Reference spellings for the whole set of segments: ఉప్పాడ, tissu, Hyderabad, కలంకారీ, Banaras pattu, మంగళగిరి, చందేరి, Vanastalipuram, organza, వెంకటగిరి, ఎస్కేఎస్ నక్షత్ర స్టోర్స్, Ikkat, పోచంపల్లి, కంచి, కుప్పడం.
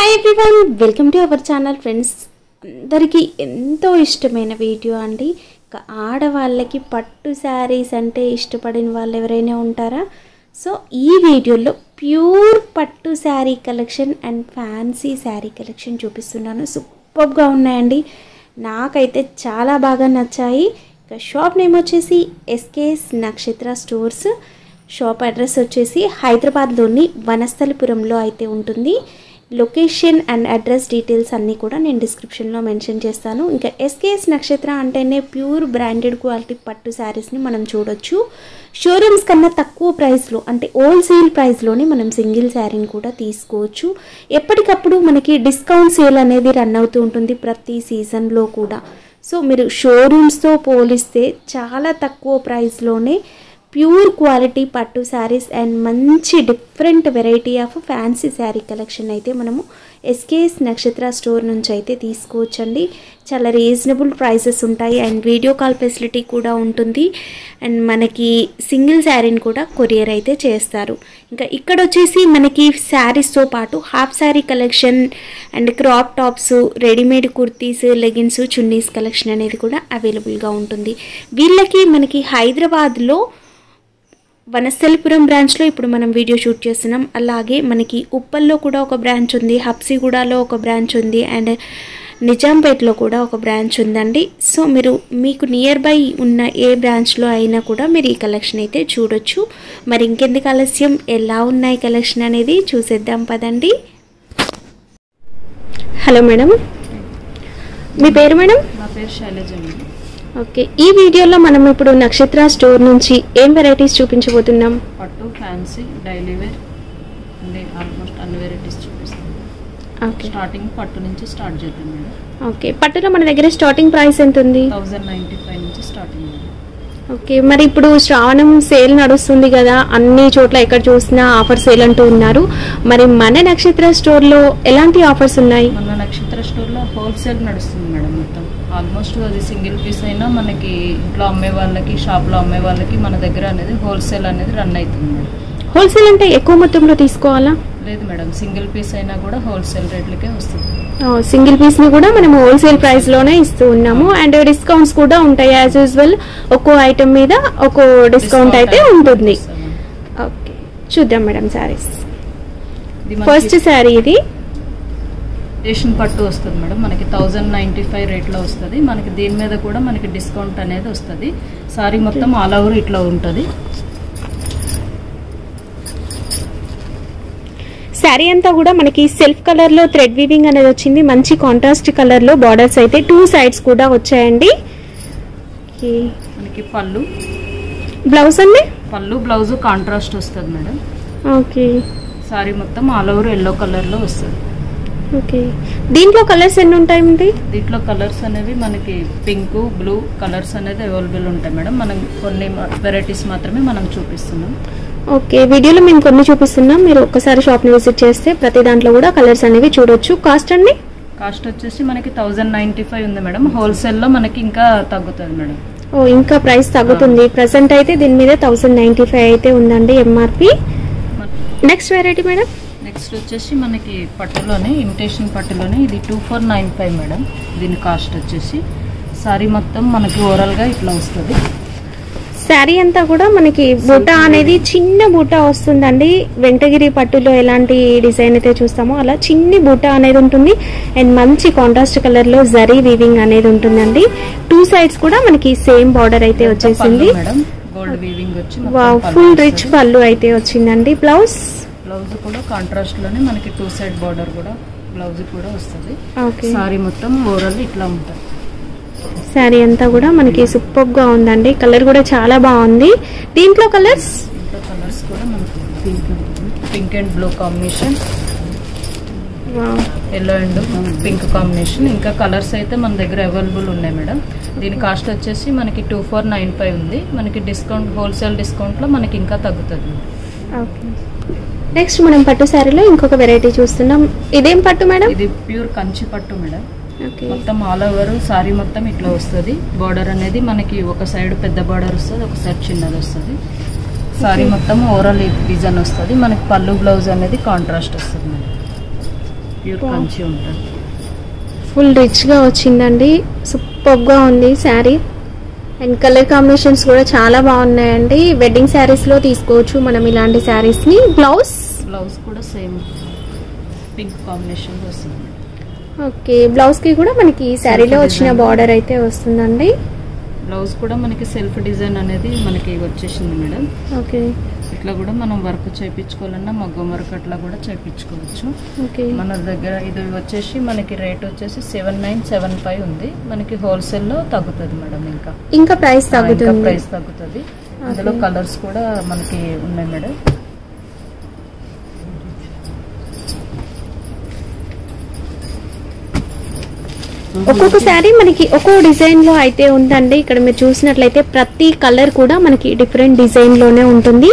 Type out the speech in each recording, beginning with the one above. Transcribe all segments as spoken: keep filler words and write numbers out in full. Hi everyone welcome to our channel friends अंदरिकी एंतो इष्टमैन वीडियो अंडी आडवाళ్ళకి పట్టు శారీస్ అంటే ఇష్టపడిన వాళ్ళు ఎవరైనా ఉంటారా సో ఈ వీడియోలో ప్యూర్ పట్టు sari collection and fancy sari collection చూపిస్తున్నాను సూపర్ గా ఉన్నాయండి నాకైతే చాలా బాగా నచ్చాయి ఇక షాప్ నేమ్ వచ్చేసి ఎస్కేఎస్ నక్షత్ర స్టోర్స్ shop address వచ్చేసి హైదరాబాద్ లోని వనస్థలిపురం లో అయితే ఉంటుంది लोकेशन अंड अड्रस डीटेल्स अन्नी कूडा नेनु डिस्क्रिप्शन लो मेंशन चेस्तानु इंका एसकेएस नक्षत्र अंटेने प्यूर ब्रांडेड क्वालिटी पट्टु सारीस नि मनं चूडोच्चु शोरूम्स कन्ना तक्कुव प्राइस लो अंटे होलसेल प्राइस लोने मनं सिंगल सारीनि कूडा तीसुकोवच्चु एप्पटिकप्पुडु मनकी डिस्काउंट सेल अनेदी रन अवुतू उंटुंदी प्रति सीजन लो कूडा सो मीरु शोरूम्स तो पोलिस्ते चाला तक्कुव प्राइस लोने प्यूर क्वालिटी पट्टू सारीस एंड मंची different variety of fancy sari collection अयिते मनमु एसकेएस नक्षत्र स्टोर नुंचि अयिते तीसुकोवच्चंडी चाला रीजनबल प्राइसेस उंटायि एंड वीडियो कॉल फैसिलिटी कूडा उंटुंदी एंड मनकी सिंगल सारीनि कूडा कोरियर अयिते चेस्तारु इंका इक्कड वच्चेसी मनकी सारीस तो पाटु half sari collection and crop tops readymade kurtis leggings chunnis collection अनेदी कूडा अवेलेबल गा उंटुंदी वीళ్ళకి मनकी हैदराबाद लो వనస్థలిపురం బ్రాంచ్ లో ఇప్పుడు మనం వీడియో షూట్ చేస్తున్నాం అలాగే మనకి ఉప్పల్లో కూడా ఒక బ్రాంచ్ ఉంది హబ్సిగూడలో ఒక బ్రాంచ్ ఉంది అండ్ నిజాంపేటలో కూడా ఒక బ్రాంచ్ ఉందండి సో మీరు మీకు నియర్ బై ఉన్న ఏ బ్రాంచ్ లో అయినా కూడా మీరు ఈ కలెక్షన్ అయితే చూడొచ్చు మరి ఇంకెందుకు ఆలస్యం ఎలా ఉన్నాయి కలెక్షన్ అనేది చూసేద్దాం పదండి హలో మేడం మీ పేరు మేడం నా పేరు శైలజ మేడం ओके ई वीडियो लो मनम इप्पुडु नक्षत्र स्टोर नुंची एम वेराइटीज चूपिंचबोतुन्नाम पट्टू फैंसी डेली वेर अंटे आल्मोस्ट अन्नी वेराइटीज चूपिस्ताम ओके स्टार्टिंग पट्टू नुंची स्टार्ट चेद्दाम मैडम ओके पट्टुलो मन दग्गर स्टार्टिंग प्राइस एंत उंदी वन थाउज़ेंड नाइंटी फाइव नुंची स्टार्टिंग ओके मरी इप्पुडु श्रावणम सेल नडुस्तुंदी कदा अन्नी चोट्ल एक्कड चूसिना आफर सेल अंटू उन्नारु मरी मन नक्षत्र स्टोर लो एलांटी आफर्स उन्नायि मन नक्षत्र स्टोर लो होलसेल नडुस्तुंदी मैडम मोत्तम ఆల్మోస్ట్ అది సింగిల్ పీస్ అయినా మనకి ఇంట్లో అమ్మే వాళ్ళకి షాప్ లో అమ్మే వాళ్ళకి మన దగ్గర అనేది హోల్సేల్ అనేది రన్ అవుతుంది హోల్సేల్ అంటే ఎక్కువ మొత్తంలో తీసుకోవాలా లేదు మేడం సింగిల్ పీస్ అయినా కూడా హోల్సేల్ రేట్లకే వస్తుంది ఆ సింగిల్ పీస్ ని కూడా మనం హోల్సేల్ ప్రైస్ లోనే ఇస్తూ ఉన్నాము అండ్ డిస్కౌంట్స్ కూడా ఉంటాయి as usual ఒక్కో ఐటమ్ మీద ఒక్కో డిస్కౌంట్ అయితే ఉంటుంది ఓకే చూద్దాం మేడం సారీస్ ఫస్ట్ సారీ ఇది రేషన్ పట్టు వస్తుంది మేడం మనకి one thousand ninety five rate లో వస్తది మనకి దీని మీద కూడా మనకి డిస్కౌంట్ అనేది వస్తది సారీ మొత్తం ఆల్ ఓవర్ ఇట్లా ఉంటది సారీ అంతా కూడా మనకి సెల్ఫ్ కలర్ లో థ్రెడ్ వీవింగ్ అనేది వచ్చింది మంచి కాంట్రాస్ట్ కలర్ లో బోర్డర్స్ అయితే టూ సైడ్స్ కూడా వచ్చాయండి ఓకే మనకి పల్లు బ్లౌజ్ అండి పల్లు బ్లౌజ్ కాంట్రాస్ట్ వస్తది మేడం ఓకే సారీ మొత్తం ఆల్ ఓవర్ yellow కలర్ లో వస్తది ఓకే దీంట్లో కలర్స్ ఎన్ని ఉంటాయి అంటే దీంట్లో కలర్స్ అనేవి మనకి పింక్ బ్లూ కలర్స్ అనేది అవైలబుల్ ఉంటాయి మేడం మనం కొన్ని వెరైటీస్ మాత్రమే మనం చూపిస్తున్నాం ఓకే వీడియోలో నేను కొన్ని చూపిస్తున్నాం మీరు ఒక్కసారి షాప్ ని విజిట్ చేస్తే ప్రతి దాంట్లో కూడా కలర్స్ అనేవి చూడొచ్చు కాస్ట్ అండి కాస్ట్ వచ్చేసి మనకి वन थाउज़ेंड नाइंटी फाइव ఉంది మేడం హోల్సేల్ లో మనకి ఇంకా తగ్గుతది మేడం ఓ ఇంకా ప్రైస్ తగ్గుతుంది ప్రెజెంట్ అయితే దీని మీద वन थाउज़ेंड नाइंटी फाइव అయితే ఉందండి MRP next variety madam next వచ్చేసి మనకి పట్టులోనే ఇమిటేషన్ పట్టులోనే ఇది two four nine five madam దీని కాస్ట్ వచ్చేసి సారీ మొత్తం మనకి ఓవరాల్ గా ఇట్లా వస్తది సారీ అంతా కూడా మనకి బూటా అనేది చిన్న బూటా వస్తుందండి వెంటగిరి పట్టులో ఎలాంటి డిజైన్ అయితే చూస్తామో అలా చిన్ని బూటా అనేది ఉంటుంది అండ్ మంచి కాంట్రాస్ట్ కలర్ లో జరీ వీవింగ్ అనేది ఉంటుందండి టూ సైడ్స్ కూడా మనకి సేమ్ బోర్డర్ అయితే వచ్చేసింది మేడం గోల్డ్ వీవింగ్ వచ్చి వావ్ ఫుల్ రిచ్ పల్లు అయితే వచ్చిందండి బ్లౌజ్ బ్లౌజ్ కూడా కాంట్రాస్ట్ లోనే మనకి టూ సైడ్ బోర్డర్ కూడా బ్లౌజ్ కూడా వస్తది ఓకే సారీ మొత్తం ఓవరాల్ ఇట్లా ఉంటది సారీ అంతా కూడా మనకి సూపర్ గా ఉందండి కలర్ కూడా చాలా బాగుంది దీంట్లో కలర్స్ దీంట్లో కలర్స్ కూడా మనకి pink pink and blue combination wow yellow and pink combination ఇంకా కలర్స్ అయితే మన దగ్గర అవైలబుల్ ఉన్నాయి మేడం దీని కాస్ట్ వచ్చేసి మనకి टू फोर नाइन फाइव ఉంది మనకి డిస్కౌంట్ హోల్సేల్ డిస్కౌంట్ లో మనకి ఇంకా తగ్గుతది ఓకే నెక్స్ట్ మనం పట్టు సారీలో ఇంకొక వెరైటీ చూస్తున్నాం ఇదేం పట్టు మేడం ఇది ప్యూర్ కంచి పట్టు మేడం ఓకే మొత్తం ఆల్ ఓవర్ సారీ మొత్తం ఇట్లా వస్తది బోర్డర్ అనేది మనకి ఒక సైడ్ పెద్ద బోర్డర్ వస్తది ఒక సైడ్ చిన్నది వస్తది సారీ మొత్తం ఓవరాల్ డిజైన్ వస్తది మనకి పల్లు బ్లౌజ్ అనేది కాంట్రాస్ట్ వస్తది ప్యూర్ కంచి ఉంటుంది. ఫుల్ రిచ్ గా వచ్చిందండి, సూపర్ గా ఉంది సారీ. అండ్ కలర్ కాంబినేషన్స్ కూడా చాలా బాగున్నాయండి. వెడ్డింగ్ సారీస్ లో తీసుకోవచ్చు మనం ఇలాంటి సారీస్ ని. బ్లౌజ్ బ్లౌజ్ కూడా సేమ్ పింక్ కాంబినేషన్ వస్తుంది. ఓకే, బ్లౌజ్ కి కూడా మనకి ఈ సారీలో వచ్చిన బార్డర్ అయితే వస్తుందండి. బ్లౌజ్ కూడా మనకి సెల్ఫ్ డిజైన్ అనేది మనకి వచ్చేసింది మేడం. ఓకే, ఇట్లా కూడా మనం వర్క్ చేయించుకోవాలన్నా మగ్గం వర్క్ అట్లా కూడా చేయించుకోవచ్చు. మన దగ్గర ఇది వచ్చేసి మనకి రేట్ వచ్చేసి సెవెన్ నైన్ సెవెన్ ఫైవ్ ఉంది. మనకి హోల్సేల్ లో తగ్గుతుంది మేడం, ఇంకా ఇంకా ప్రైస్ తగ్గుతుంది. ప్రైస్ తగ్గుతుంది. అందులో కలర్స్ కూడా మనకి ఉన్నాయి మేడం. ఒక్కొక్క సారీ మనకి ఒక్కో డిజైన్ లో అయితే ఉందండి. ఇక్కడ మీరు చూసినట్లయితే ప్రతి కలర్ కూడా మనకి డిఫరెంట్ డిజైన్ లోనే ఉంటుంది.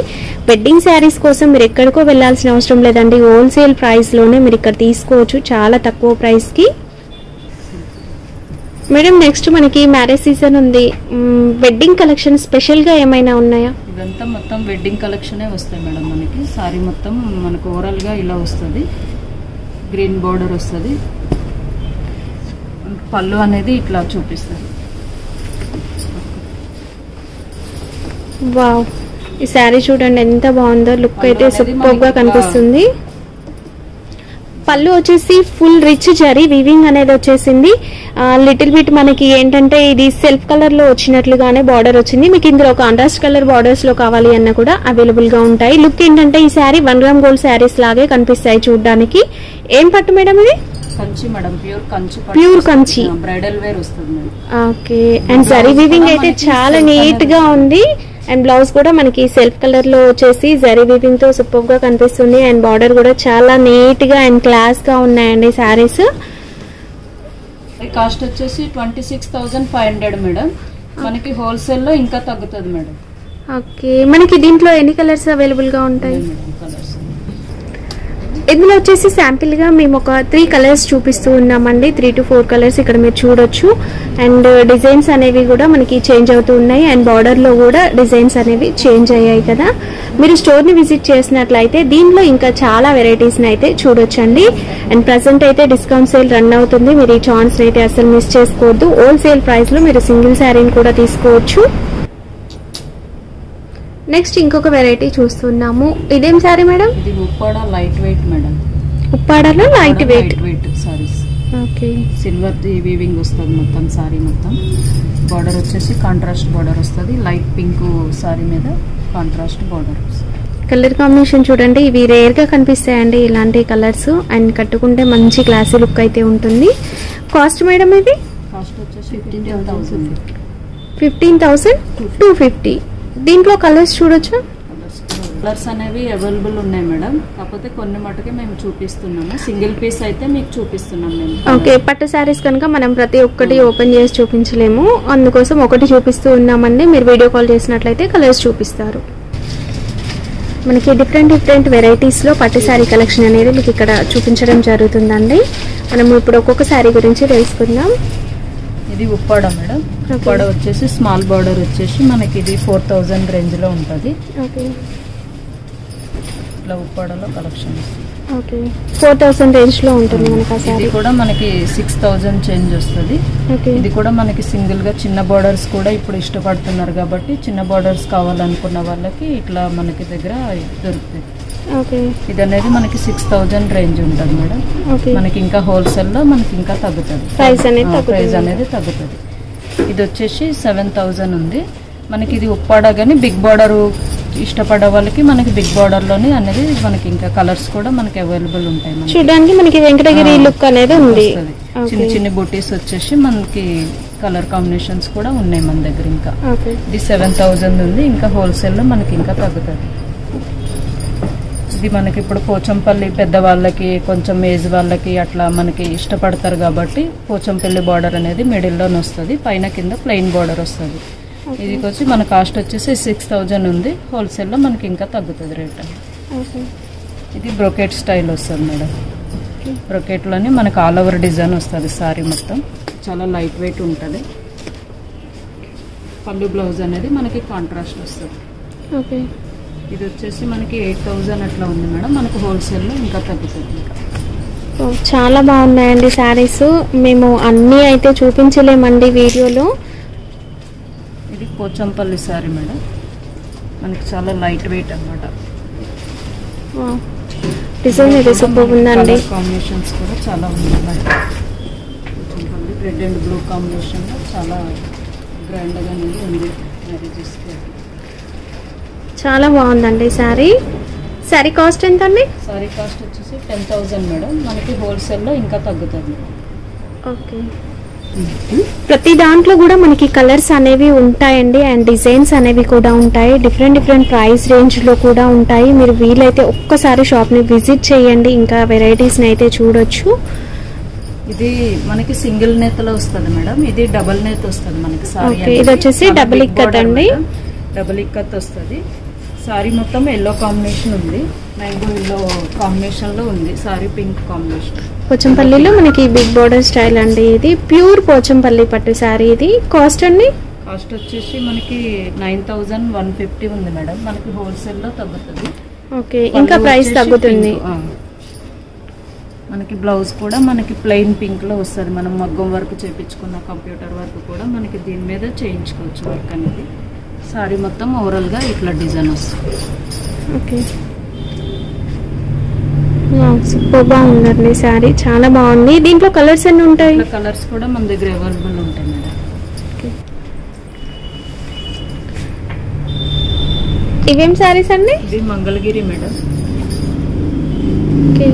వెడ్డింగ్ శారీస్ కోసం మీరు ఎక్కడికో వెళ్లాల్సిన అవసరం లేదండి, హోల్సేల్ ప్రైస్ లోనే మీరు ఇక్కడ తీసుకోవచ్చు చాలా తక్కువ ప్రైస్ కి మేడం. నెక్స్ట్ మనకి మ్యారేజ్ సీజన్ ఉంది, వెడ్డింగ్ కలెక్షన్ స్పెషల్ గా ఏమైనా ఉన్నాయా? ఇదంతా మొత్తం వెడ్డింగ్ కలెక్షనే వస్తాయి మేడం. మనకి సారీ మొత్తం మనకు ఓవరాల్ గా ఇలా వస్తుంది, గ్రీన్ బోర్డర్ వస్తుంది, పళ్ళు అనేది ఇట్లా చూపిస్తారు. వావ్, ఈ సారీ చూడండి ఎంత బాగుందో, లుక్ అయితే సూపర్ గా కనిపిస్తుంది. పళ్ళు వచ్చేసి ఫుల్ రిచ్ జరీ వీవింగ్ అనేది వచ్చేసింది. లిటిల్ బిట్ మనకి ఏంటంటే ఇది సెల్ఫ్ కలర్ లో వచ్చినట్లుగానే బార్డర్ వచ్చింది. మీకు ఇందులో కాంట్రాస్ట్ కలర్ బార్డర్స్ లో కావాలి అన్న కూడా అవైలబుల్ గా ఉంటాయి. లుక్ ఏంటంటే ఈ sari one gram gold saris లాగే కనిపిస్తాయి చూడడానికి. ఏం పట్టు మేడం ఇది? కంచి madam, pure కంచి. Pure కంచి bridal wear వస్తుంది. ఓకే, అండ్ జరీ వీవింగ్ అయితే చాలా నీట్ గా ఉంది. అండ్ బ్లౌజ్ కూడా మనకి సెల్ఫ్ కలర్ లో వచ్చేసి జరీ వీవింగ్ తో సూపర్ గా కనిపిస్తుంది. అండ్ బార్డర్ కూడా చాలా నీట్ గా అండ్ క్లాస్ గా ఉన్నాయండి సారీస్. కాస్ట్ వచ్చేసి twenty six thousand five hundred madam. మనకి హోల్సేల్ లో ఇంకా తగ్గుతుంది మేడం. ఓకే, మనకి దీంట్లో ఎన్ని కలర్స్ అవైలబుల్ గా ఉంటాయి? ఇందులో వచ్చేసి శాంపిల్ గా మేము ఒక త్రీ కలర్స్ చూపిస్తూ ఉన్నామండి, త్రీ టు ఫోర్ కలర్స్ ఇక్కడ మీరు చూడొచ్చు. అండ్ డిజైన్స్ అనేవి కూడా మనకి చేంజ్ అవుతూ ఉన్నాయి. అండ్ బార్డర్ లో కూడా డిజైన్స్ అనేవి చేంజ్ అయ్యాయి కదా. మీరు స్టోర్ ని విజిట్ చేసినట్లయితే దీంట్లో ఇంకా చాలా వెరైటీస్ అయితే చూడొచ్చండి. అండ్ ప్రజెంట్ అయితే డిస్కౌంట్ సేల్ రన్ అవుతుంది, మీరు ఈ ఛాన్స్ అయితే అసలు మిస్ చేసుకోవద్దు. హోల్సేల్ ప్రైస్ లో మీరు సింగిల్ శారీని కూడా తీసుకోవచ్చు. నెక్స్ట్ ఇంకొక వెరైటీ చూస్తున్నాము. ఇదేం సారీ మేడం? ఇది ఉప్పాడ లైట్ వెయిట్ మేడం. ఉప్పాడలో light weight weight saris. Okay, silver the weaving వస్తుంది మొత్తం సారీ మొత్తం. బార్డర్ వచ్చేసి కాంట్రాస్ట్ బార్డర్ వస్తుంది, లైట్ పింక్ సారీ మీద కాంట్రాస్ట్ బార్డర్. కలర్ కాంబినేషన్ చూడండి, ఇవి రేర్ గా కనిపిస్తాయండి ఇలాంటి కలర్స్. అండ్ కట్టుకుంటే మంచి క్లాసీ లుక్ అయితే ఉంటుంది. కాస్ట్ మేడం ఇది? కాస్ట్ వచ్చేసి ఫిఫ్టీన్ థౌసండ్ టూ ఫిఫ్టీ. దీంట్లో కలర్స్ చూడొచ్చు. కలర్స్ అనేవి అవైలబుల్ ఉన్నాయి మేడం, కాకపోతే కొన్ని మటుకే మేము చూపిస్తున్నాము. సింగిల్ పీస్ అయితే మీకు చూపిస్తున్నాం మేము. ఓకే, పట్టు సారీస్ కనుక మనం ప్రతి ఒక్కటి ఓపెన్ చేసి చూపించలేము, అందుకోసం ఒకటి చూపిస్తూ ఉన్నామండి. మీరు వీడియో కాల్ చేసినట్లయితే కలర్స్ చూపిస్తారు. మనకి డిఫరెంట్ డిఫరెంట్ వెరైటీస్ లో పట్టు సారీ కలెక్షన్ అనేది మీకు ఇక్కడ చూపించడం జరుగుతుందండి. మనం ఇప్పుడు ఒక్కొక్క సారీ గురించి తెలుసుకుందాం. ఇది ఉప్పాడ మేడం. ఉప్పాడ వచ్చేసి స్మాల్ బార్డర్ వచ్చేసి మనకి ఇది ఫోర్ థౌజండ్ రేంజ్ లో ఉంటుంది. ఇట్లా ఉప్పాడలో కలెక్షన్ ఫోర్ థౌసండ్ రేంజ్ లో ఉంటుంది. ఇది కూడా మనకి సిక్స్ థౌజండ్ చేంజ్ వస్తుంది. ఇది కూడా మనకి సింగిల్ గా చిన్న బార్డర్స్ కూడా ఇప్పుడు ఇష్టపడుతున్నారు కాబట్టి చిన్న బార్డర్స్ కావాలనుకున్న వాళ్ళకి ఇట్లా మనకి దగ్గర దొరుకుతాయి. ఇది అనేది మనకి సిక్స్ థౌజండ్ రేంజ్ ఉంటుంది మేడం. మనకి ఇంకా హోల్సేల్ లో మనకి ఇంకా తగ్గుతుంది, ప్రైస్ అనేది తగ్గుతుంది. ఇది వచ్చేసి సెవెన్ థౌజండ్ ఉంది మనకి. ఇది ఉప్పాడ గానీ బిగ్ బార్డర్ ఇష్టపడే వాళ్ళకి మనకి బిగ్ బార్డర్ లోనే అనేది మనకి ఇంకా కలర్స్ కూడా మనకి అవైలబుల్ ఉంటాయి. చూడడానికి మనకి వెంకటగిరి లుక్ అనేది ఉంది. చిన్న చిన్న బూటీస్ వచ్చేసి మనకి కలర్ కాంబినేషన్స్ కూడా ఉన్నాయి మన దగ్గర. ఇంకా ఇది సెవెన్ థౌజండ్ ఉంది, ఇంకా హోల్సేల్ లో మనకి ఇంకా తగ్గుతుంది. ఇది మనకి ఇప్పుడు పోచంపల్లి పెద్దవాళ్ళకి కొంచెం ఏజ్ వాళ్ళకి అట్లా మనకి ఇష్టపడతారు కాబట్టి పోచంపల్లి బార్డర్ అనేది మిడిల్లోనే వస్తుంది, పైన కింద ప్లెయిన్ బార్డర్ వస్తుంది. ఇది వచ్చి మన కాస్ట్ వచ్చేసి సిక్స్ థౌజండ్ ఉంది, హోల్సేల్లో మనకి ఇంకా తగ్గుతుంది రేట్. ఇది బ్రొకెట్ స్టైల్ వస్తుంది మేడం. బ్రొకెట్లోనే మనకు ఆల్ ఓవర్ డిజైన్ వస్తుంది సారీ మొత్తం, చాలా లైట్ వెయిట్ ఉంటుంది. పళ్ళు బ్లౌజ్ అనేది మనకి కాంట్రాస్ట్ వస్తుంది. ఓకే, ఇది వచ్చేసి మనకి ఎయిట్ థౌజండ్ అట్లా ఉంది మేడం. మనకు హోల్సేల్లో ఇంకా తగ్గుతుంది. చాలా బాగున్నాయండి సారీస్. మేము అన్నీ అయితే చూపించలేమండి వీడియోలో. ఇది పోచంపల్లి సారీ మేడం, మనకి చాలా లైట్ వెయిట్ అన్నమాట. డిజైన్ ఇది సూపర్ ఉందండి. కాంబినేషన్స్ కూడా చాలా ఉన్నాయి. పోచంపల్లి red and blue combination చాలా గ్రాండ్ గా ఉంది. మ్యారేజెస్ కి చాలా బాగుందండి సారీ. సారీ కాస్ట్ ఎంత అండి? సారీ కాస్ట్ వచ్చేసి పది వేలు మేడం. మనకి హోల్సేల్ లో ఇంకా తగ్గుతుంది. ఓకే, ప్రతి దాంట్లో కూడా మనకి కలర్స్ అనేవి ఉంటాయండి అండ్ డిజైన్స్ అనేవి కూడా ఉంటాయి. డిఫరెంట్ డిఫరెంట్ ప్రైస్ రేంజ్ లో కూడా ఉంటాయి. మీరు వీలైతే ఒక్కసారి షాప్ ని విజిట్ చేయండి, ఇంకా వెరైటీస్ ని అయితే చూడొచ్చు. ఇది మనకి సింగిల్ నేతలో వస్తుంది మేడం, ఇది డబుల్ నేత వస్తుంది మనకి సారీ. ఇది వచ్చేసి డబుల్ ఇక్కత్ అండి, డబుల్ ఇక్కత్ వస్తుంది. సారీ మొత్తం ఎల్లో కాంబినేషన్ ఉంది, మ్యాంగో ఎల్లో కాంబినేషన్ లో ఉంది సారీ, పింక్ కాంబినేషన్. పోచంపల్లిలో మనకి బిగ్ బోర్డర్ స్టైల్ అండి. ఇది ప్యూర్ పోచంపల్లి పట్టు సారీ. ఇది కాస్ట్ అండి? కాస్ట్ వచ్చేసి మనకి నైన్ థౌజండ్ వన్ ఫిఫ్టీ ఉంది మేడం. మనకి హోల్సేల్ లో తగ్గుతుంది. ఓకే, ఇంకా ప్రైస్ తగ్గుతుంది. మనకి బ్లౌజ్ కూడా మనకి ప్లెయిన్ పింక్ లో వస్తుంది. మనం మగ్గం వర్క్ చేయించుకున్న కంప్యూటర్ వర్క్ కూడా మనకి దీని మీద చేయించుకోవచ్చు వర్క్ అనేది. సారీ మొత్తం ఓవరాల్ గా ఇట్లా డిజైన్ వస్తుంది. ఓకే, సూపర్ గా ఉందండి సారీ, చాలా బాగుంది. దీంట్లో కలర్స్ ఎన్ని ఉంటాయి? కలర్స్ కూడా మన దగ్గర అవైలబుల్ ఉంటాయి మేడం. ఇవేం సారీస్ అండి? ఇది మంగళగిరి మేడం.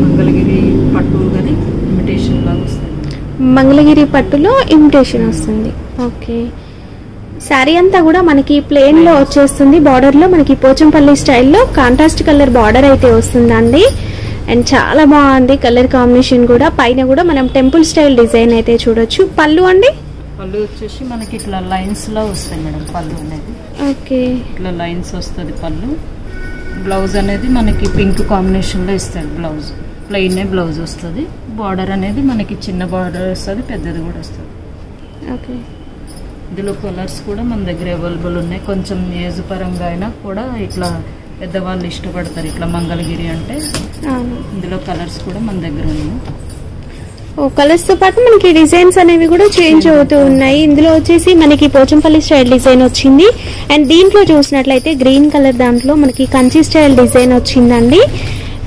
మంగళగిరి పట్టు కానీ ఇమిటేషన్ లాగా వస్తుంది. మంగళగిరి పట్టులో ఇమిటేషన్ వస్తుంది. ఓకే, శారీ అంతా కూడా మనకి ప్లేన్ లో వచ్చేస్తుంది. బార్డర్ లో మనకి పోచంపల్లి స్టైల్లో కాంట్రాస్ట్ కలర్ బార్డర్ అయితే వస్తుందండి. అండ్ చాలా బాగుంది కలర్ కాంబినేషన్ కూడా. పైన కూడా మనం టెంపుల్ స్టైల్ డిజైన్ అయితే చూడొచ్చు. పళ్ళు అండి? పళ్ళు వచ్చేసి మనకి ఇట్లా లైన్స్ లో వస్తాయి మేడం. పళ్ళు అనేది ఓకే ఇట్లా లైన్స్ వస్తుంది పళ్ళు. బ్లౌజ్ అనేది మనకి పింక్ కాంబినేషన్ లో ఇస్తాడు. బ్లౌజ్ ప్లెయిన్ బ్లౌజ్ వస్తుంది. బార్డర్ అనేది మనకి చిన్న బార్డర్ వస్తుంది, పెద్దది కూడా వస్తుంది. ఓకే, ఇందులో కలర్స్ కూడా మన దగ్గర అవైలబుల్ ఉన్నాయి. కొంచెం ఏజ్ పరంగా అయినా కూడా ఇట్లా పెద్దవాళ్ళు ఇష్టపడతారు ఇట్లా మంగళగిరి అంటే. ఇందులో కలర్స్ కూడా మన దగ్గర ఉన్నాయి. ఓ కలర్స్ తో పాటు మనకి డిజైన్స్ అనేవి కూడా చేంజ్ అవుతూ ఉన్నాయి. ఇందులో వచ్చేసి మనకి పోచంపల్లి స్టైల్ డిజైన్ వచ్చింది. అండ్ దీంట్లో చూసినట్లయితే గ్రీన్ కలర్ దాంట్లో మనకి కంచి స్టైల్ డిజైన్ వచ్చిందండి.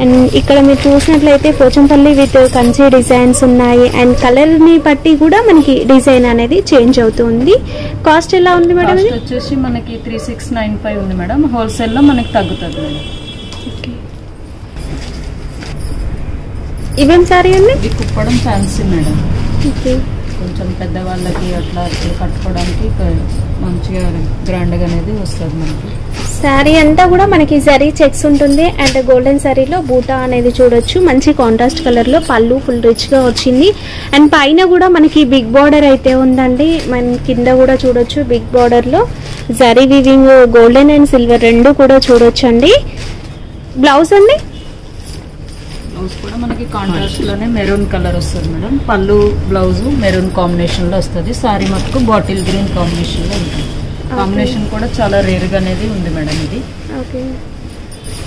అండ్ ఇక్కడ మీరు చూసినట్లయితే పోచంపల్లి విత్ కంచి డిజైన్స్ ఉన్నాయి. అండ్ కలర్ ని బట్టి కూడా మనకి డిజైన్ అనేది చేంజ్ అవుతుంది. కాస్ట్ ఎలా ఉంది మేడం? వచ్చేసి మనకి త్రీ సిక్స్ నైన్ ఫైవ్ ఉంది మేడం. హోల్సేల్ లో మనకి తగ్గుతుంది మేడం. ఇవేం సారీ అండి? కుప్పడం fancy madam. కొంచెం పెద్దవాళ్ళకి అట్లా కట్టుకోవడానికి మంచిగా గ్రాండ్ గా అనేది వస్తుంది మనకి. శారీ అంతా కూడా మనకి జరీ చెక్స్ ఉంటుంది. అండ్ గోల్డెన్ శారీలో బూటా అనేది చూడొచ్చు. మంచి కాంట్రాస్ట్ కలర్ లో పళ్ళు ఫుల్ రిచ్ గా వచ్చింది. అండ్ పైన కూడా మనకి బిగ్ బార్డర్ అయితే ఉందండి. మన కింద కూడా చూడొచ్చు బిగ్ బార్డర్ లో zari weaving golden and silver రెండు కూడా చూడొచ్చు అండి. బ్లౌజ్ అండి? బ్లౌజ్ కూడా మనకి కాంట్రాస్ట్ లోనే మెరూన్ కలర్ వస్తుంది మేడం. పళ్ళు బ్లౌజ్ మెరూన్ కాంబినేషన్ లో వస్తుంది. శారీ మటుకు బాటిల్ గ్రీన్ కాంబినేషన్ లో ఉంటుంది. కాంబినేషన్ కూడా చాలా రేర్ గా అనేది ఉంది మేడం. ఇది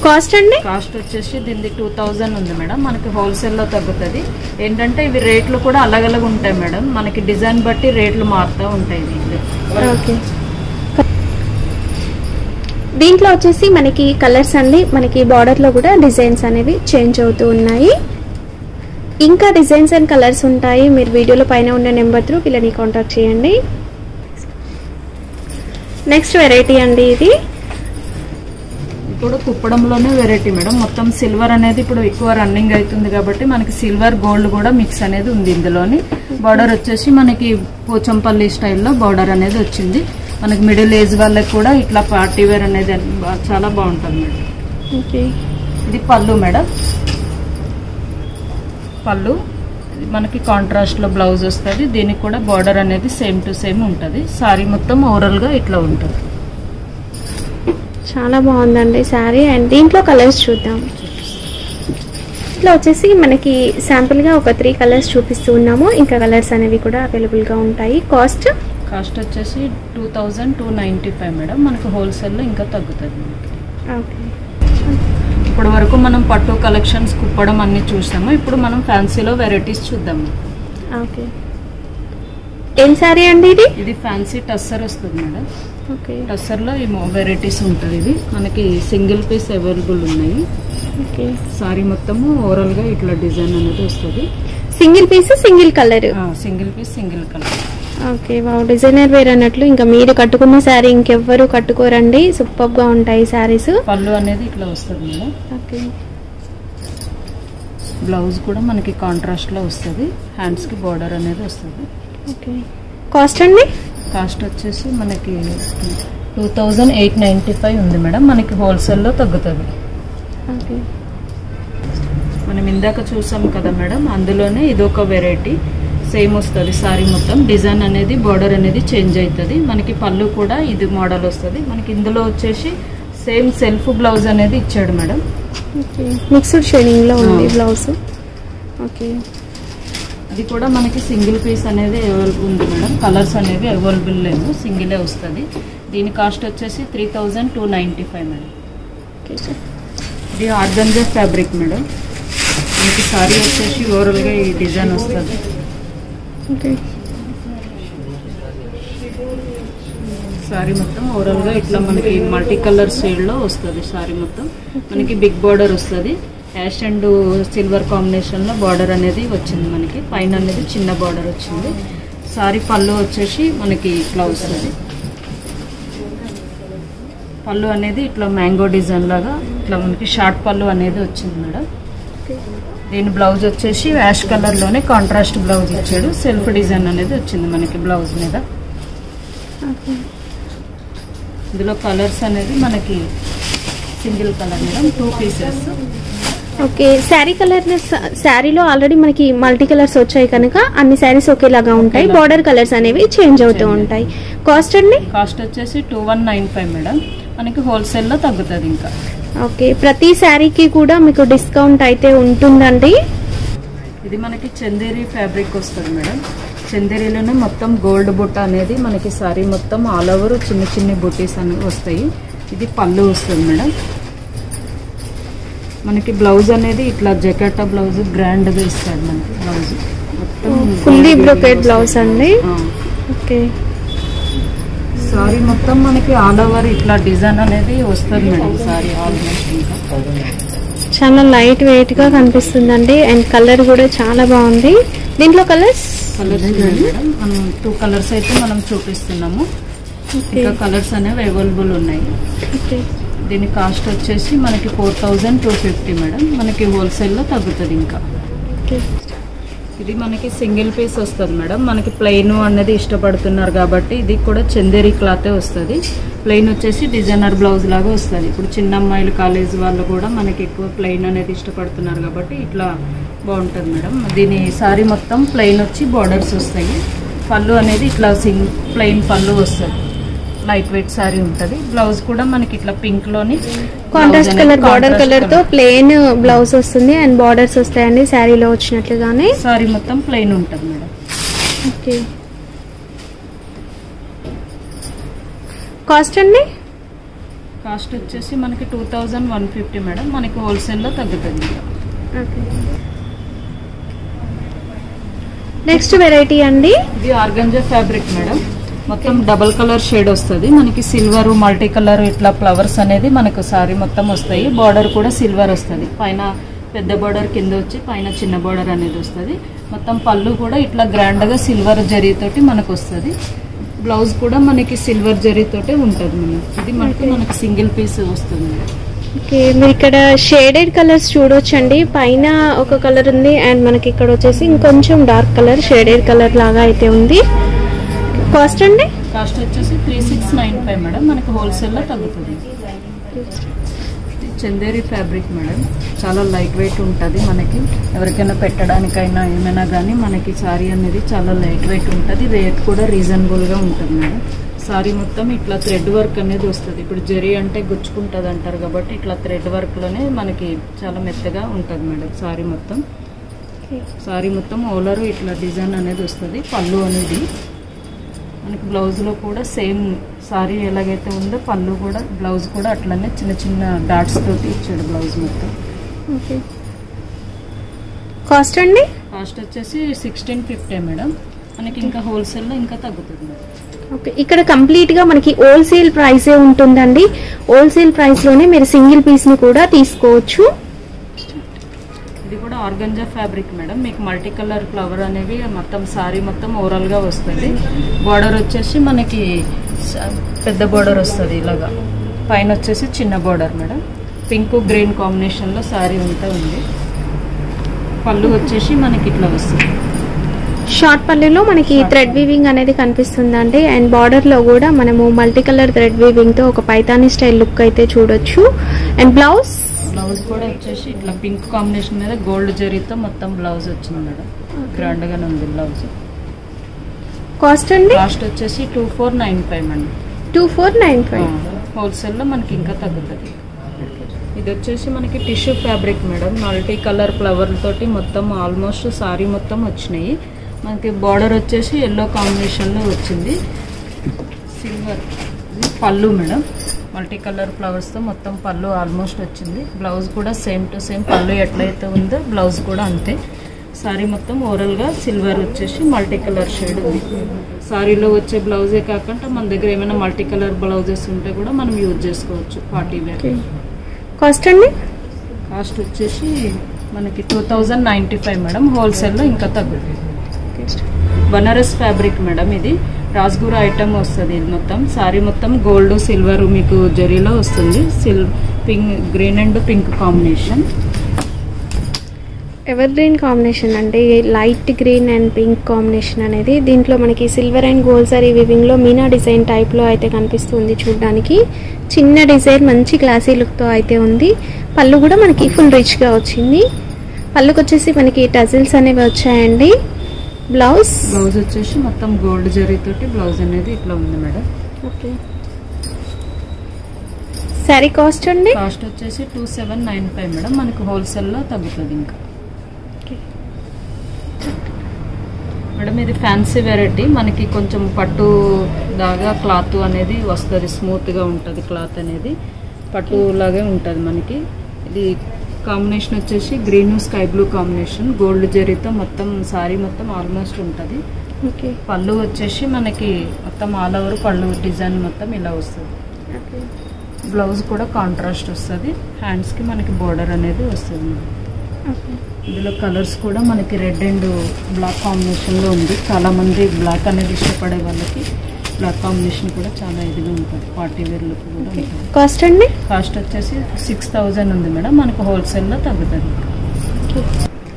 కాస్ట్ అండి? కాస్ట్ వచ్చేసి దీనిది టూ థౌజండ్ ఉంది మేడం. మనకి హోల్సేల్ లో తగ్గుతుంది. ఏంటంటే ఇవి రేట్లు కూడా అలగలగా ఉంటాయి మేడం. మనకి డిజైన్ బట్టి రేట్లు మారుతూ ఉంటాయి. దీంట్లో వచ్చేసి మనకి కలర్స్ అండి. మనకి బార్డర్ లో కూడా డిజైన్స్ అనేవి చేంజ్ అవుతూ ఉన్నాయి. ఇంకా డిజైన్స్ అండ్ కలర్స్ ఉంటాయి. మీరు వీడియోలో పైన ఉన్న నెంబర్ త్రూ వీళ్ళని కాంటాక్ట్ చేయండి. నెక్స్ట్ వెరైటీ అండి. ఇది ఇప్పుడు కుప్పడంలోనే వెరైటీ మేడం. మొత్తం సిల్వర్ అనేది ఇప్పుడు ఎక్కువ రన్నింగ్ అవుతుంది కాబట్టి మనకి సిల్వర్ గోల్డ్ కూడా మిక్స్ అనేది ఉంది ఇందులోని. బార్డర్ వచ్చేసి మనకి పోచంపల్లి స్టైల్లో బార్డర్ అనేది వచ్చింది. మనకి మిడిల్ ఏజ్ వాళ్ళకి కూడా ఇట్లా పార్టీ వేర్ అనేది చాలా బాగుంటుంది మేడం. ఇది పళ్ళు మేడం. పళ్ళు మనకి కాంట్రాస్ట్ లో బ్లౌజ్ వస్తుంది. దీనికి కూడా బార్డర్ అనేది సేమ్ టు సేమ్ ఉంటుంది. సారీ మొత్తం ఓవరాల్ గా ఇట్లా ఉంటుంది. చాలా బాగుందండి సారీ. అండ్ దీంట్లో కలర్స్ చూద్దాం. ఇట్లా వచ్చేసి మనకి శాంపుల్ గా ఒక త్రీ కలర్స్ చూపిస్తూ ఉన్నాము. ఇంకా కలర్స్ అనేవి కూడా అవైలబుల్ గా ఉంటాయి. కాస్ట్ కాస్ట్ వచ్చేసి two thousand two ninety five madam. మనకు హోల్సేల్ లో ఇంకా తగ్గుతుంది. इप्पటి వరకు మనం పట్టు కలెక్షన్స్ కుప్పడం అన్ని చూసాము ఇప్పుడు మనం ఫ్యాన్సీలో వెరైటీస్ చూద్దాం ఓకే ఏం సారీ అండి ఇది ఇది ఫ్యాన్సీ టస్సర్ వస్తుంది మేడం ఓకే టస్సర్ లో ఈ మో వెరైటీస్ ఉంటాయి ఇది మనకి సింగిల్ పీస్ అవైలబుల్ ఉన్నాయి ఓకే సారీ మొత్తం ఓవరాల్ గా ఇట్లా డిజైన్ అనేది వస్తది సింగిల్ పీస్ సింగిల్ కలర్ ఆ single piece single colour okay wow designer wear అన్నట్లు ఇంకా మీరు కట్టుకున్న సారీ ఇంకెవ్వరు కట్టుకోరండి సూపర్ గా ఉంటాయి సారీస్ పల్లు అనేది ఇట్లా వస్తది మేడం ఓకే బ్లౌజ్ కూడా మనకి కాంట్రాస్ట్ లో వస్తది హ్యాండ్స్ కి బోర్డర్ అనేది వస్తది ఓకే కాస్ట్ అండి కాస్ట్ వచ్చేసి మనకి అట్ఠాయిస్ వందల తొంభై ఐదు ఉంది మేడం మనకి హోల్సేల్ లో తగ్గుతది ఓకే మనం ఇందాక చూసాం కదా మేడం అందులోనే ఇది ఒక వెరైటీ सेम वस्तु सारी मोतम डिजाइन अने बॉर्डर अने चेंज मन की पल्लू इध मॉडल वस्तु मन की इंदो वे सेम सेल्फ ब्लाउज अने इच्छा madam mixed shading blouse okay अभी मन की सिंगल पीस अने मैडम कलर्स अने अवैलबल लेवु सिंगले वस्तु दीन cost three thousand two ninety five madam organza fabric madam मन की सारी वे ओवरऑल डिजाइन वस्तु ओके सारी मतलब ओवरऑल గా ఇట్లా మనకి మల్టీ కలర్ షేడ్ లో వస్తది సారీ మొత్తం మనకి బిగ్ బోర్డర్ వస్తది యాష్ అండ్ సిల్వర్ కాంబినేషన్ లో బోర్డర్ అనేది వచ్చింది మనకి పైన అనేది చిన్న బోర్డర్ వచ్చింది సారీ పల్లు వచ్చేసి మనకి బ్లౌజ్ అనేది పల్లు అనేది ఇట్లా మ్యాంగో డిజైన్ లాగా ఇట్లా మనకి షార్ట్ పల్లు అనేది వచ్చింది మేడం ఓకే దీని బ్లౌజ్ వచ్చేసి యాష్ కలర్ లోనే కాంట్రాస్ట్ బ్లౌజ్ ఇచ్చాడు సెల్ఫ్ డిజైన్ అనేది వచ్చింది మనకి బ్లౌజ్ మీద ఓకే ఇందులో కలర్స్ అనేది మనకి single colour madam two pieces okay sari colour సారీలో ఆల్రెడీ మనకి మల్టీ కలర్స్ వచ్చాయి కనుక అన్ని సారీస్ ఒకేలాగా ఉంటాయి బోర్డర్ కలర్స్ అనేవి చేంజ్ అవుతూ ఉంటాయి కాస్ట్ అండి కాస్ట్ వచ్చేసి ఇరవై ఒక వంద తొంభై ఐదు మేడం మనకి హోల్సేల్ లో తగ్గుతది ఇంకా ओके प्रति सारी की कूड़ा मीको डिस्काउंट आइते उंटुंदंडी इदी मनकी चंदेरी फैब्रिक वस्तुंदी मैडम चंदेरीलोने मोत्तम गोल्ड बुट्टा अनेदी मनकी सारी मोत्तम आल ओवर चिन्न चिन्न बूटीस अनेदी वस्तायी इदी पल्लू वस्तुंदी मैडम मनकी ब्लाउज अनेदी इट्ला जैकेट ब्लाउज ग्रैंड गा इस्तारु मनकी ब्लाउज मोत्तम फुल्ली ब्रोकेट ब्लाउज अंडी ओके सारी मोतम मन की आल ओवर इला डिजाइन अने मैडम सारी चाल लाइट वेट का अंड कलर चाल बहुत दींट कलर्स कलर्स मैं टू कलर्स मैं चूपस्ना कलर्स अनेवैलबल उ दीन कास्ट मन की four thousand two fifty madam मन की हॉलसेल तग्गुतदी इंका ఇది మనకి సింగిల్ పీస్ వస్తది మేడం మనకి ప్లెయిన్ అనేది ఇష్టపడుతున్నారు కాబట్టి ఇది కూడా చందేరి క్లాతే వస్తది ప్లెయిన్ వచ్చేసి డిజైనర్ బ్లౌజ్ లాగా వస్తది ఇప్పుడు చిన్న అమ్మాయిల కాలేజ్ వాళ్ళు కూడా మనకి ఎక్కువ ప్లెయిన్ అనేది ఇష్టపడుతున్నారు కాబట్టి ఇట్లా బాగుంటది మేడం దీని సారీ మొత్తం ప్లెయిన్ వచ్చి బోర్డర్స్ వస్తాయి పల్లు అనేది ఇట్లా సింగ్ ప్లెయిన్ పల్లు వస్తది లైట్ వెయిట్ సారీ ఉంటది బ్లౌజ్ కూడా మనకి ఇట్లా పింక్ లోని కాంట్రాస్ట్ కలర్ బోర్డర్ కలర్ తో ప్లెయిన్ బ్లౌజ్ వస్తుంది అండ్ బోర్డర్స్ వస్తాయండి సారీలో వచ్చినట్లుగానే సారీ మొత్తం ప్లెయిన్ ఉంటది మేడం ఓకే కాస్ట్ అండి కాస్ట్ వచ్చేసి మనకి ఇరవై ఒక వంద యాభై మేడం మనకి హోల్సేల్ లో తగ్గుతుంది ఓకే నెక్స్ట్ వెరైటీ అండి ఇది ఆర్గంజా ఫ్యాబ్రిక్ మేడం మొత్తం డబుల్ కలర్ షేడ్ వస్తది మనకి సిల్వర్ మల్టీ కలర్ ఇట్లా ఫ్లవర్స్ అనేది మనకు సారీ మొత్తం వస్తాయి బోర్డర్ కూడా సిల్వర్ వస్తది పైన పెద్ద బోర్డర్ కింద వచ్చి పైన చిన్న బోర్డర్ అనేది వస్తది మొత్తం పల్లు కూడా ఇట్లా గ్రాండ్ గా సిల్వర్ జరీ తోటి మనకు వస్తది బ్లౌజ్ కూడా మనకి సిల్వర్ జరీ తోటే ఉంటది ఇది మనకి మనకి సింగిల్ పీస్ వస్తుంది ఓకే మీరు ఇక్కడ షేడెడ్ కలర్స్ చూడొచ్చండి పైన ఒక కలర్ ఉంది అండ్ మనకి ఇక్కడ వచ్చేసి ఇంకొంచెం డార్క్ కలర్ షేడెడ్ కలర్ లాగా అయితే ఉంది కాస్ట్ అండి కాస్ట్ వచ్చేసి మూడు వేల ఆరు వందల తొంభై ఐదు మేడం మనకి హోల్సేల్ లో తగ్గుతది చందేరి ఫ్యాబ్రిక్ మేడం చాలా లైట్ వెయిట్ ఉంటది మనకి ఎవరికైనా పెట్టడానికైనా ఏమైనా గానీ మనకి సారీ అనేది చాలా లైట్ వెయిట్ ఉంటది రేట్ కూడా రీజనబుల్ గా ఉంటది మేడం సారీ మొత్తం ఇట్లా థ్రెడ్ వర్క్ అనేది వస్తది ఇప్పుడు జరీ అంటే గుచ్చుకుంటది అంటారు కాబట్టి ఇట్లా థ్రెడ్ వర్క్ లోనే మనకి చాలా మెత్తగా ఉంటది మేడం సారీ మొత్తం సారీ మొత్తం ఓలరు ఇట్లా డిజైన్ అనేది వస్తది పల్లు అనేది మనకి బ్లౌజ్ లో కూడా సేమ్ సారీ ఎలాగైతే ఉందో పల్లు కూడా బ్లౌజ్ కూడా అట్లానే చిన్న చిన్న డాట్స్ తోటి ఇచ్చాడు బ్లౌజ్ మొత్తం. ఓకే కాస్ట్ అండి కాస్ట్ వచ్చేసి సిక్స్టీన్ ఫిఫ్టీ మేడం. మనకి ఇంకా హోల్సేల్ లో ఇంకా తగ్గుతుంది. ఓకే ఇక్కడ కంప్లీట్ గా మనకి హోల్సేల్ ప్రైస్ ఏ ఉంటుందండి. హోల్సేల్ ప్రైస్ లోనే మీరు సింగిల్ పీస్ ని కూడా తీసుకోవచ్చు. ఇది కూడా ఆర్గంజా ఫ్యాబ్రిక్ మేడం. మీకు మల్టీ కలర్ ఫ్లవర్ అనేవి మొత్తం సారీ మొత్తం ఓవరాల్ గా వస్తుంది. బోర్డర్ వచ్చేసి మనకి పెద్ద బోర్డర్ వస్తుంది, ఇలాగా పైన వచ్చేసి చిన్న border madam. Pink green combination లో సారీ అంతా ఉంది. పళ్ళు వచ్చేసి మనకి ఇట్లా వస్తుంది. షార్ట్ పళ్ళులో మనకి థ్రెడ్ వీవింగ్ అనేది కనిపిస్తుందండి. అండ్ బార్డర్ లో కూడా మనము మల్టీ కలర్ థ్రెడ్ వీవింగ్ తో ఒక పైతాని స్టైల్ లుక్ అయితే చూడొచ్చు. అండ్ బ్లౌజ్ బ్లౌజ్ కూడా వచ్చేసి ఇట్లా పింక్ కాంబినేషన్ మీద గోల్డ్ జరీతో మొత్తం బ్లౌజ్ వచ్చింది మేడం. గ్రాండ్ గానే ఉంది బ్లౌజ్. కాస్ట్ అండి కాస్ట్ వచ్చేసి టూ ఫోర్ నైన్ ఫైవ్ అండి. Two four nine five wholesale లో మనకి ఇంకా తగ్గుతుంది. ఇది వచ్చేసి మనకి tissue fabric madam. Multi colour flower తోటి మొత్తం ఆల్మోస్ట్ సారీ మొత్తం వచ్చినాయి. మనకి బార్డర్ వచ్చేసి ఎల్లో కాంబినేషన్ లో వచ్చింది. సిల్వర్ పళ్ళు మేడం. మల్టీ కలర్ ఫ్లవర్స్ తో మొత్తం పళ్ళు ఆల్మోస్ట్ వచ్చింది. బ్లౌజ్ కూడా సేమ్ టు సేమ్ పళ్ళు ఎట్లయితే ఉందో బ్లౌజ్ కూడా అంతే. సారీ మొత్తం ఓవరాల్ గా సిల్వర్ వచ్చేసి మల్టీ కలర్ షేడ్ ఉంది. సారీలో వచ్చే బ్లౌజే కాకుండా మన దగ్గర ఏమైనా మల్టీ కలర్ బ్లౌజెస్ ఉంటే కూడా మనం యూజ్ చేసుకోవచ్చు పార్టీ వేర్. కాస్ట్ అండి కాస్ట్ వచ్చేసి మనకి two thousand ninety five madam. హోల్సేల్లో ఇంకా తగ్గుతుంది. Banaras fabric madam. ఇది రాజ్గూర ఐటమ్ వస్తుంది. ఇది మొత్తం సారీ మొత్తం గోల్డ్ సిల్వర్ మీకు జరీలో వస్తుంది. సిల్ pink green and pink combination ever green combination అంటే light green and pink combination అనేది. దీంట్లో మనకి సిల్వర్ అండ్ గోల్డ్ సారీ వివింగ్లో మీనా డిజైన్ టైప్లో అయితే కనిపిస్తుంది. చూడడానికి చిన్న డిజైన్ మంచి క్లాసీ లుక్తో అయితే ఉంది. పళ్ళు కూడా మనకి ఫుల్ రిచ్గా వచ్చింది. పళ్ళుకి వచ్చేసి మనకి టజిల్స్ అనేవి వచ్చాయండి. బ్లౌజ్ బ్లౌజ్ వచ్చేసి మొత్తం గోల్డ్ జరీ తోటి బ్లౌజ్ అనేది ఇట్లా ఉంది మేడం. ఓకే సారీ కాస్ట్ అండి కాస్ట్ వచ్చేసి two seven nine five madam. మనకు హోల్సేల్ లో తగ్గుతుంది ఇంకా. ఓకే మేడం ఇది ఫ్యాన్సీ వెరైటీ. మనకి కొంచెం పట్టు లాగా క్లాత్ అనేది వస్తుంది. స్మూత్ గా ఉంటుంది క్లాత్ అనేది. పట్టు లాగే ఉంటుంది మనకి. ఇది కాంబినేషన్ వచ్చేసి green sky blue combination. Gold జరీతో మొత్తం సారీ మొత్తం ఆల్మోస్ట్ ఉంటుంది. ఓకే పళ్ళు వచ్చేసి మనకి మొత్తం ఆల్ ఓవర్ పళ్ళు డిజైన్ మొత్తం ఇలా వస్తుంది. బ్లౌజ్ కూడా కాంట్రాస్ట్ వస్తుంది. హ్యాండ్స్కి మనకి బోర్డర్ అనేది వస్తుంది. ఇందులో కలర్స్ కూడా మనకి రెడ్ అండ్ బ్లాక్ కాంబినేషన్లో ఉంది. చాలామంది బ్లాక్ అనేది ఇష్టపడే వాళ్ళకి బ్లాక్ కాంబినేషన్ కూడా చాలా ఇదిగా ఉంటుంది. పార్టీ వేర్ లుక్ కూడా ఉంటుంది. కాస్ట్ అండి కాస్ట్ వచ్చేసి సిక్స్ థౌజండ్ ఉంది మేడం. మనకు హోల్సేల్లో తగ్గుతుంది.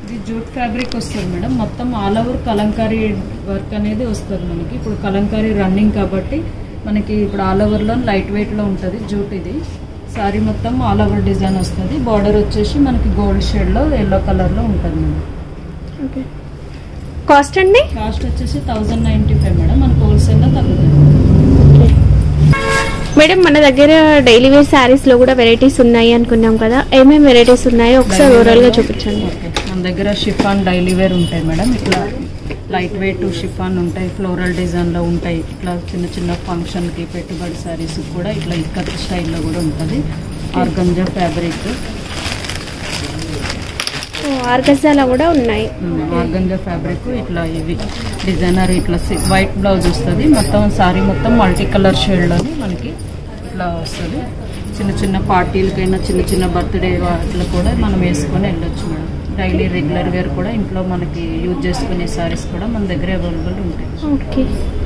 ఇది జూట్ ఫ్యాబ్రిక్ వస్తుంది మేడం. మొత్తం ఆల్ ఓవర్ కలంకారీ వర్క్ అనేది వస్తుంది మనకి. ఇప్పుడు కలంకారీ రన్నింగ్ కాబట్టి మనకి ఇప్పుడు ఆల్ ఓవర్లో లైట్ వెయిట్లో ఉంటుంది జూట్. ఇది సారీ మొత్తం ఆల్ ఓవర్ డిజైన్ వస్తుంది. బార్డర్ వచ్చేసి మనకి గోల్డ్ షేడ్లో ఎల్లో కలర్లో ఉంటుంది మేడం. ఓకే కాస్ట్ అండి కాస్ట్ వచ్చేసి థౌసండ్ నైన్టీ ఫైవ్ మేడం. మనకు హోల్సేల్లో తగ్గుతుంది. మేడం మన దగ్గర డైలీ వేర్ శారీస్ లో కూడా వెరైటీస్ ఉన్నాయి అనుకున్నాం కదా. ఏమేమి వెరైటీస్ ఉన్నాయో ఒకసారి ఓవరాల్ గా చూపించండి. మన దగ్గర షిఫాన్ డైలీ వేర్ ఉంటాయి మేడం. ఇట్లా లైట్ వెయిట్ షిఫాన్ ఉంటాయి. ఫ్లోరల్ డిజైన్ లో ఉంటాయి. ఇట్లా చిన్న చిన్న ఫంక్షన్ కి పెట్టుబడి శారీస్ కూడా ఇట్లా ఇక్కత్ స్టైల్లో కూడా ఉంటుంది. ఆర్గంజా ఫ్యాబ్రిక్ ఆర్గంజాలో కూడా ఉన్నాయి. ఆర్గంజా ఫ్యాబ్రిక్ ఇట్లా ఇవి డిజైనర్ ఇట్లా వైట్ బ్లౌజ్ వస్తుంది. మొత్తం సారీ మొత్తం మల్టీ కలర్ షేడ్లోని మనకి ఇట్లా వస్తుంది. చిన్న చిన్న పార్టీలకైనా చిన్న చిన్న బర్త్డే వాటిలో కూడా మనం వేసుకొని వెళ్ళొచ్చు మేడం. డైలీ రెగ్యులర్ వేర్ కూడా ఇంట్లో మనకి యూజ్ చేసుకునే సారీస్ కూడా మన దగ్గర అవైలబుల్ ఉంటాయి. ఓకే